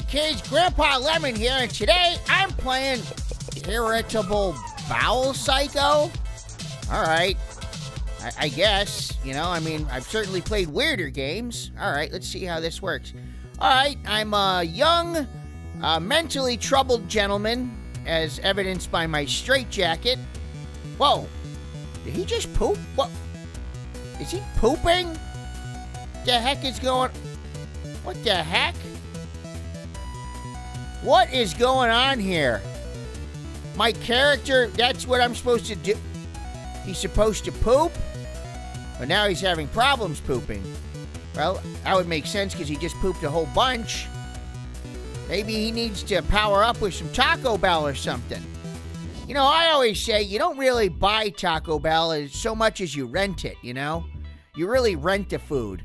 Hey kids, Grandpa Lemon here, and today I'm playing Irritable Bowel Psycho? Alright, I guess, you know, I mean, I've certainly played weirder games. Alright, let's see how this works. Alright, I'm a young, mentally troubled gentleman, as evidenced by my straitjacket. Whoa, did he just poop? What? Is he pooping? What the heck is going on? What the heck? What is going on here? My character, that's what I'm supposed to do. He's supposed to poop, but now he's having problems pooping. Well, that would make sense because he just pooped a whole bunch. Maybe he needs to power up with some Taco Bell or something. You know, I always say you don't really buy Taco Bell as so much as you rent it, you know? You really rent the food.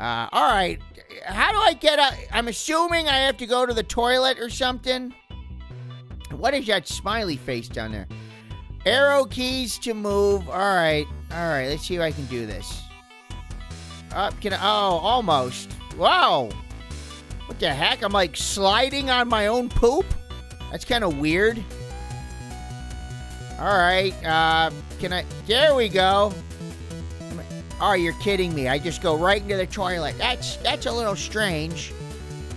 All right, how do I get out? I'm assuming I have to go to the toilet or something. What is that smiley face down there? Arrow keys to move. All right, let's see if I can do this. Up, can I, oh, almost. Whoa, what the heck? I'm like sliding on my own poop? That's kind of weird. All right, can I, there we go. Oh, you're kidding me. I just go right into the toilet. That's a little strange,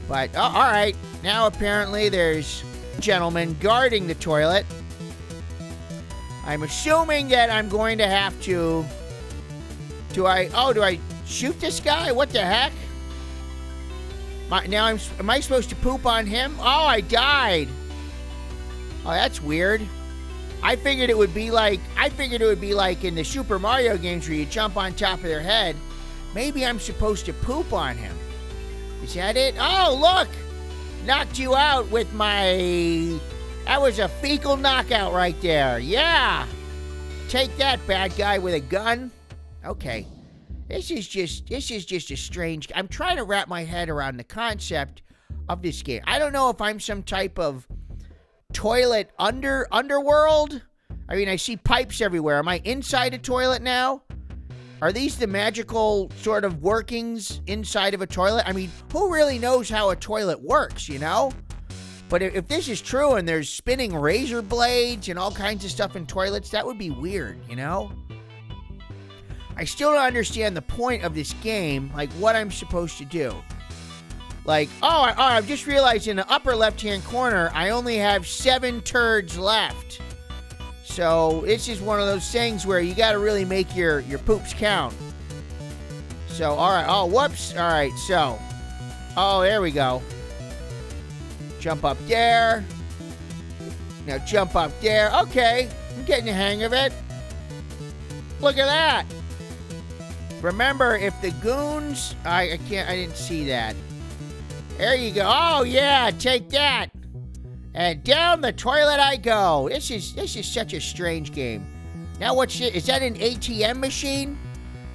but oh, all right. Now apparently there's a gentleman guarding the toilet. I'm assuming that I'm going to have to, do I shoot this guy? What the heck? Now am I supposed to poop on him? Oh, I died. Oh, that's weird. I figured it would be like, in the Super Mario games where you jump on top of their head. Maybe I'm supposed to poop on him. Is that it? Oh, look! Knocked you out with my... That was a fecal knockout right there. Yeah! Take that, bad guy with a gun. Okay. This is just a strange... I'm trying to wrap my head around the concept of this game. I don't know if I'm some type of... toilet underworld? I mean, I see pipes everywhere. Am I inside a toilet now? Are these the magical sort of workings inside of a toilet? I mean, who really knows how a toilet works, you know? But if this is true and there's spinning razor blades and all kinds of stuff in toilets, that would be weird, you know? I still don't understand the point of this game, like what I'm supposed to do. Like, oh, I'm just realizing in the upper left-hand corner, I only have 7 turds left. So, it's just one of those things where you gotta really make your poops count. So, alright, oh, whoops, alright, so. Oh, there we go. Jump up there. Now jump up there, okay, I'm getting the hang of it. Look at that. Remember, if the goons, I didn't see that. There you go. Oh yeah, take that. And down the toilet I go. This is such a strange game. Now what's it? Is that an ATM machine?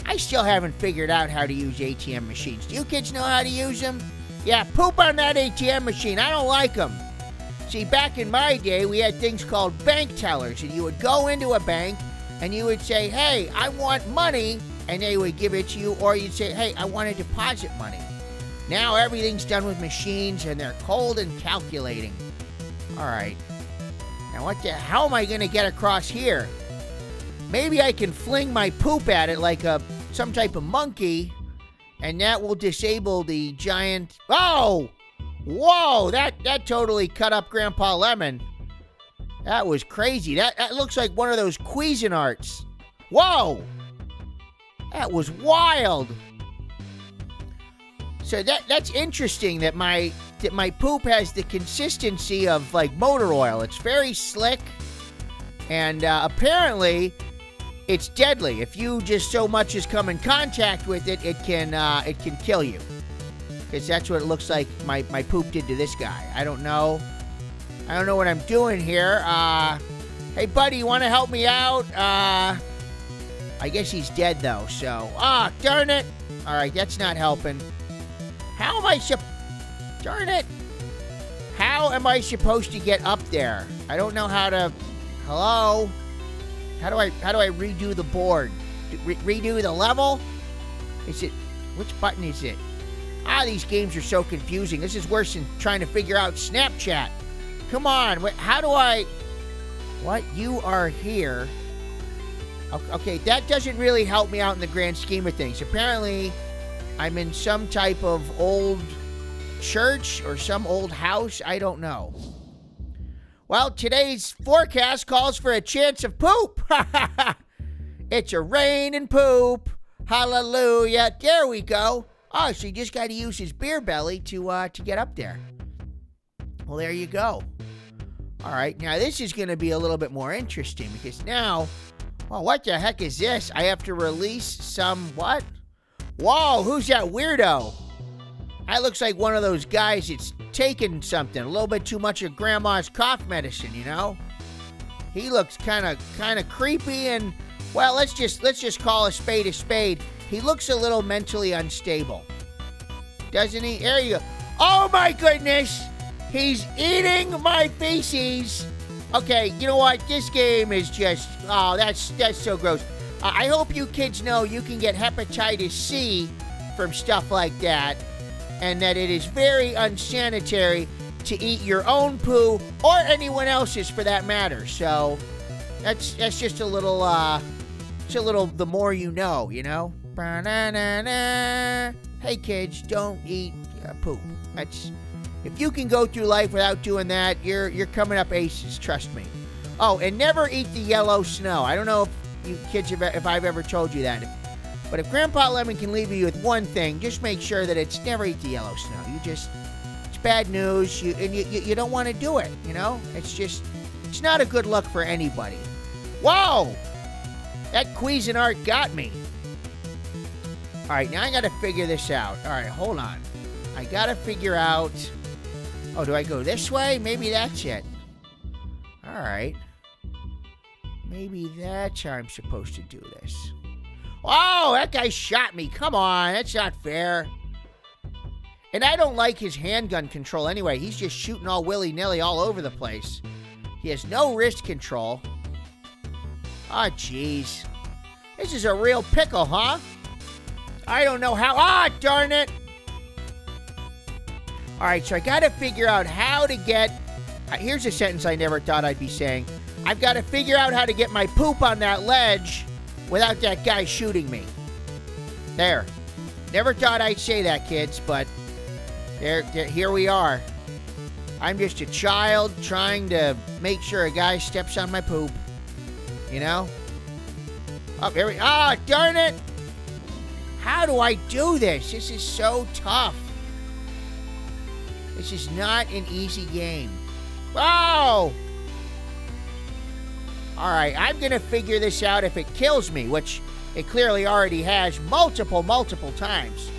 I still haven't figured out how to use ATM machines. Do you kids know how to use them? Yeah, poop on that ATM machine. I don't like them. See, back in my day, we had things called bank tellers, and you would go into a bank and you would say, "Hey, I want money," and they would give it to you, or you'd say, "Hey, I want to deposit money." Now everything's done with machines, and they're cold and calculating. All right. Now what the... How am I gonna get across here? Maybe I can fling my poop at it like some type of monkey, and that will disable the giant... Oh! Whoa! That totally cut up Grandpa Lemon. That was crazy. That looks like one of those Cuisinarts. Whoa! That was wild! So that's interesting that my poop has the consistency of like motor oil. It's very slick, and apparently it's deadly. If you just so much as come in contact with it, it can kill you. Because that's what it looks like my poop did to this guy. I don't know what I'm doing here. Hey buddy, you want to help me out? I guess he's dead though. So darn it! All right, that's not helping. How am I darn it! How am I supposed to get up there? I don't know how to... Hello? How do I redo the board? Redo the level? Which button is it? Ah, these games are so confusing. This is worse than trying to figure out Snapchat. Come on, how do I... What? You are here. Okay, that doesn't really help me out in the grand scheme of things. Apparently, I'm in some type of old church or some old house. I don't know. Well, today's forecast calls for a chance of poop. It's a rain and poop. Hallelujah. There we go. Oh, so you just got to use his beer belly to get up there. Well, there you go. All right, now this is going to be a little bit more interesting because now... Well, what the heck is this? I have to release some what? Whoa, who's that weirdo? That looks like one of those guys that's taking something. A little bit too much of Grandma's cough medicine, you know? He looks kind of creepy and... Well, let's just call a spade a spade. He looks a little mentally unstable. Doesn't he? There you go. Oh my goodness! He's eating my feces! Okay, you know what? This game is just... Oh, that's so gross. I hope you kids know you can get hepatitis C from stuff like that. And that it is very unsanitary to eat your own poo or anyone else's for that matter. So... That's just a little, it's a little the more you know, you know? Ba-na-na-na. Hey kids, don't eat poop. That's, if you can go through life without doing that, you're coming up aces, trust me. Oh, and never eat the yellow snow. I don't know if you kids, if I've ever told you that. But if Grandpa Lemon can leave you with one thing, just make sure that it's never eat the yellow snow. You just, it's bad news, and you don't want to do it, you know? It's just, it's not a good look for anybody. Whoa! That Cuisinart got me. All right, now I gotta figure this out. All right, hold on. I gotta figure out... Oh, do I go this way? Maybe that's it. All right. Maybe that's how I'm supposed to do this. Oh, that guy shot me. Come on, that's not fair. And I don't like his handgun control anyway. He's just shooting all willy-nilly all over the place. He has no wrist control. Ah, oh, jeez. This is a real pickle, huh? I don't know how... Ah, oh, darn it! All right, so I gotta figure out how to get... Here's a sentence I never thought I'd be saying. I've gotta figure out how to get my poop on that ledge without that guy shooting me. There. Never thought I'd say that, kids, but... here we are. I'm just a child trying to make sure a guy steps on my poop. You know? Oh, here we... Ah, oh, darn it! How do I do this? This is so tough. This is not an easy game. Whoa! Alright, I'm gonna figure this out if it kills me, which it clearly already has multiple times.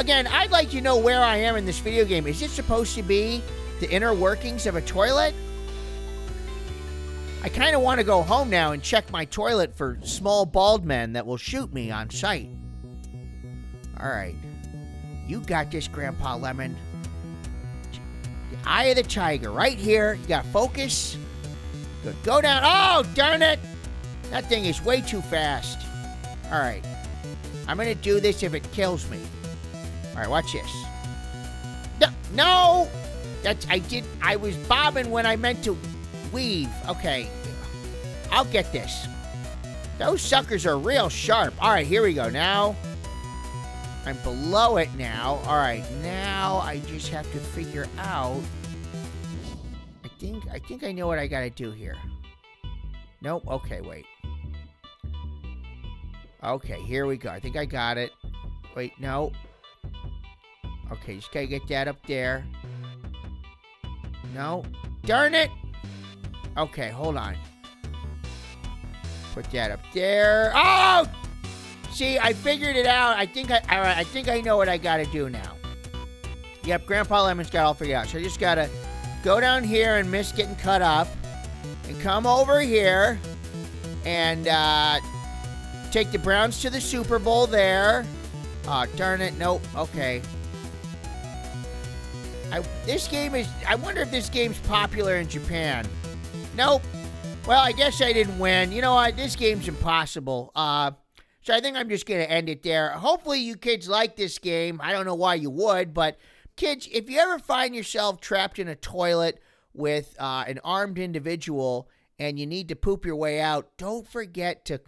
Again, I'd like to know where I am in this video game. Is this supposed to be... the inner workings of a toilet? I kind of want to go home now and check my toilet for small bald men that will shoot me on sight. All right. You got this, Grandpa Lemon. The eye of the tiger right here. You got focus. Good. Go down. Oh, darn it. That thing is way too fast. All right. I'm going to do this if it kills me. All right, watch this. No! I was bobbing when I meant to weave. Okay. I'll get this. Those suckers are real sharp. All right, here we go. Now, I'm below it now. All right, now I just have to figure out. I think I know what I got to do here. Nope. Okay, wait. Okay, here we go. I think I got it. Wait, no. Okay, just got to get that up there. No. Darn it! Okay, hold on. Put that up there. Oh! See, I figured it out. I think I know what I gotta do now. Yep, Grandpa Lemon's got it all figured out. So I just gotta go down here and miss getting cut up. And come over here. And, take the Browns to the Super Bowl there. Oh, darn it. Nope. Okay. This game is... I wonder if this game's popular in Japan. Nope. Well, I guess I didn't win. You know what? This game's impossible. So I think I'm just going to end it there. Hopefully you kids like this game. I don't know why you would, but kids, if you ever find yourself trapped in a toilet with an armed individual and you need to poop your way out, don't forget to